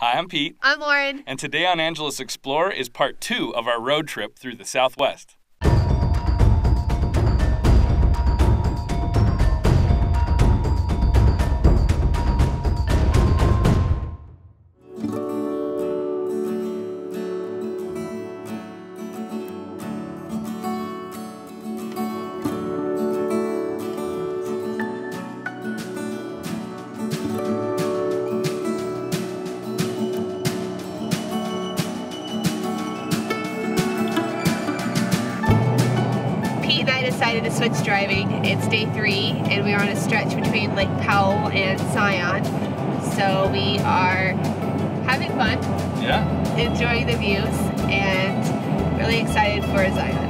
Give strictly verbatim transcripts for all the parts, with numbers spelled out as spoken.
Hi, I'm Pete. I'm Lauren. And today on Angeles Explorer is part two of our road trip through the Southwest. Decided to switch driving. It's day three and we are on a stretch between Lake Powell and Zion. So we are having fun, yeah, enjoying the views, and really excited for Zion.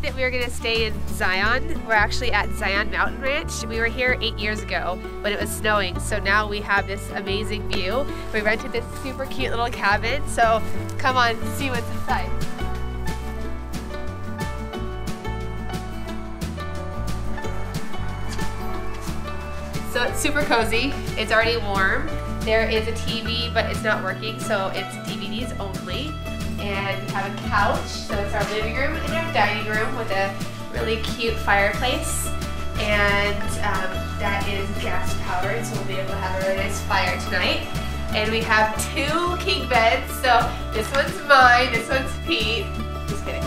That we were going to stay in Zion. We're actually at Zion Mountain Ranch. We were here eight years ago when it was snowing, so now we have this amazing view. We rented this super cute little cabin, so come on, see what's inside. So it's super cozy. It's already warm. There is a T V, but it's not working, so it's D V Ds only. And we have a couch, so it's our living room and our dining room with a really cute fireplace. And um, that is gas powered, so we'll be able to have a really nice fire tonight. And we have two king beds, so this one's mine, this one's Pete. Just kidding.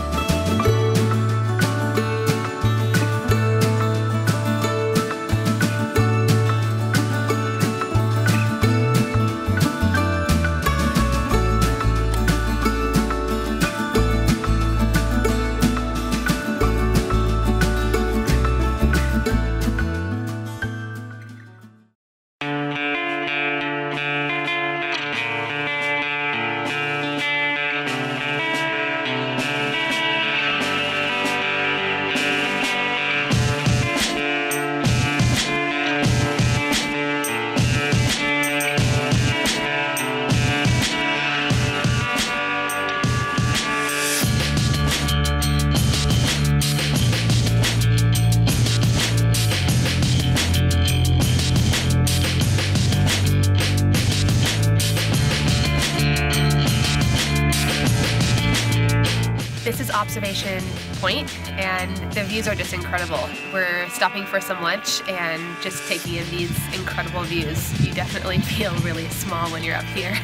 This is Observation Point, and the views are just incredible. We're stopping for some lunch and just taking in these incredible views. You definitely feel really small when you're up here.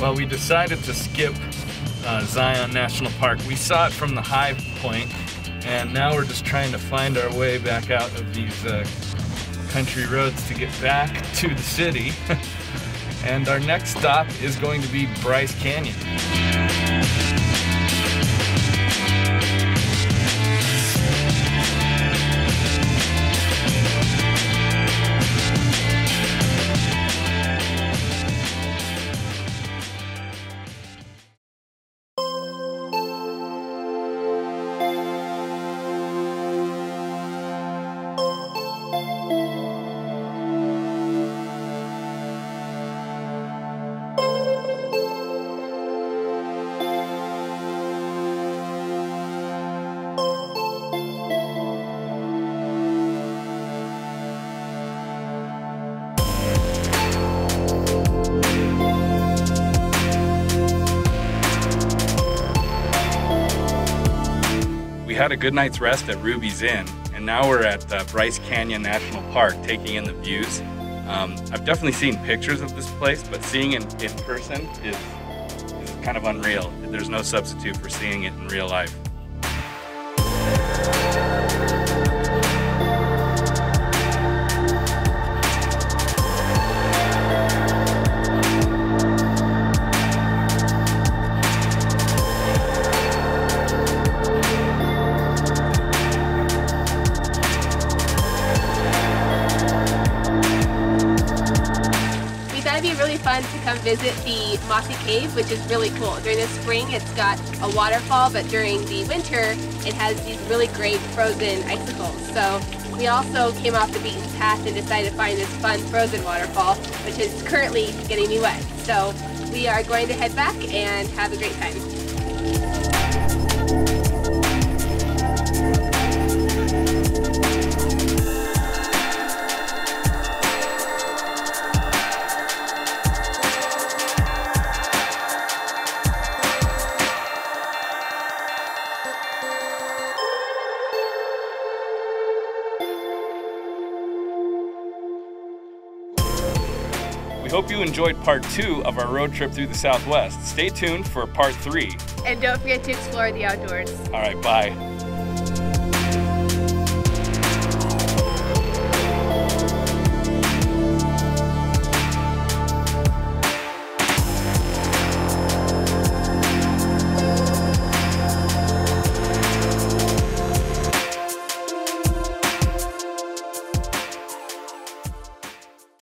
Well, we decided to skip uh, Zion National Park. We saw it from the high point, and now we're just trying to find our way back out of these uh, country roads to get back to the city. And our next stop is going to be Bryce Canyon. We had a good night's rest at Ruby's Inn, and now we're at uh, Bryce Canyon National Park, taking in the views. Um, I've definitely seen pictures of this place, but seeing it in person is, is kind of unreal. There's no substitute for seeing it in real life. visit the Mossy Cave, which is really cool. During the spring, it's got a waterfall, but during the winter, it has these really great frozen icicles. So we also came off the beaten path and decided to find this fun frozen waterfall, which is currently getting me wet. So we are going to head back and have a great time. We hope you enjoyed part two of our road trip through the Southwest. Stay tuned for part three. And don't forget to explore the outdoors. All right, bye.